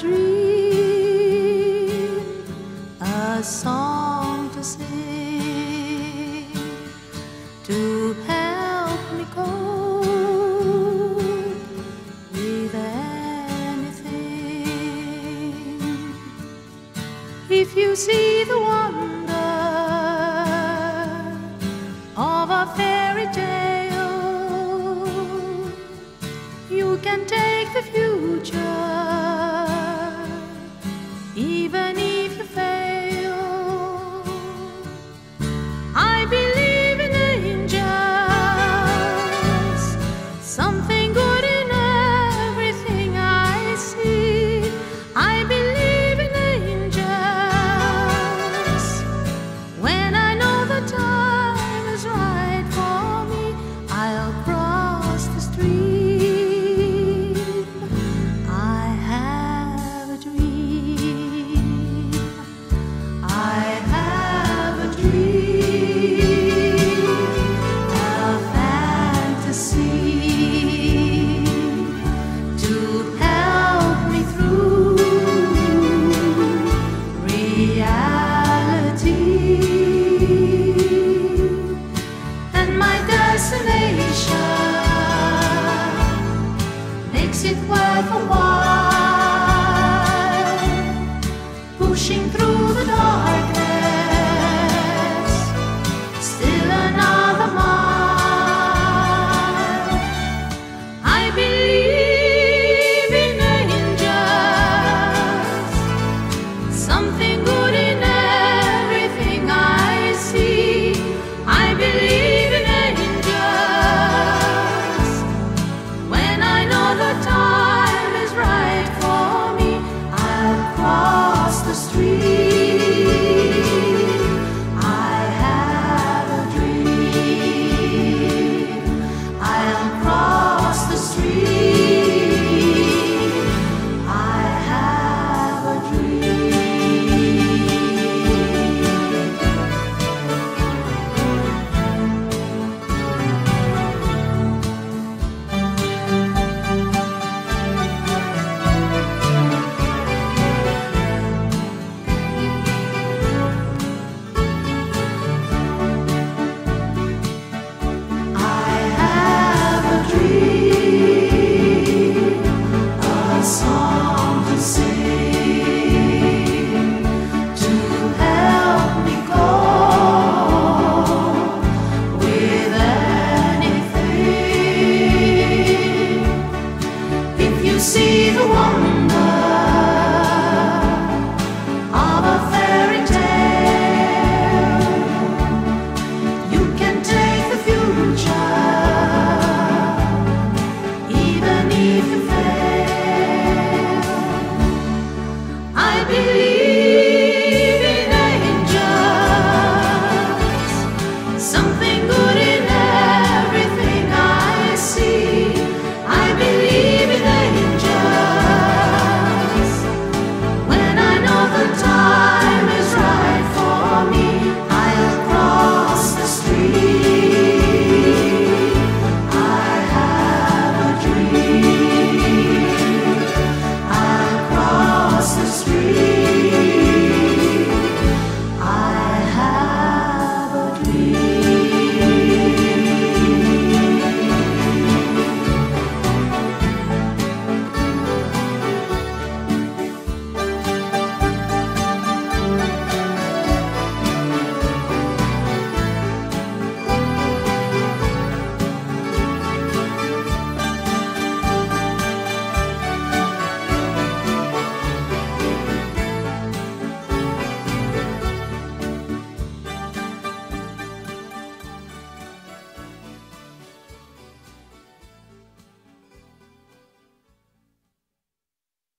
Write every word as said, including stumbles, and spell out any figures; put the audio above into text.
dream, a song to sing, to help me cope with anything. If you see the wonder of a fairy tale, you can take the future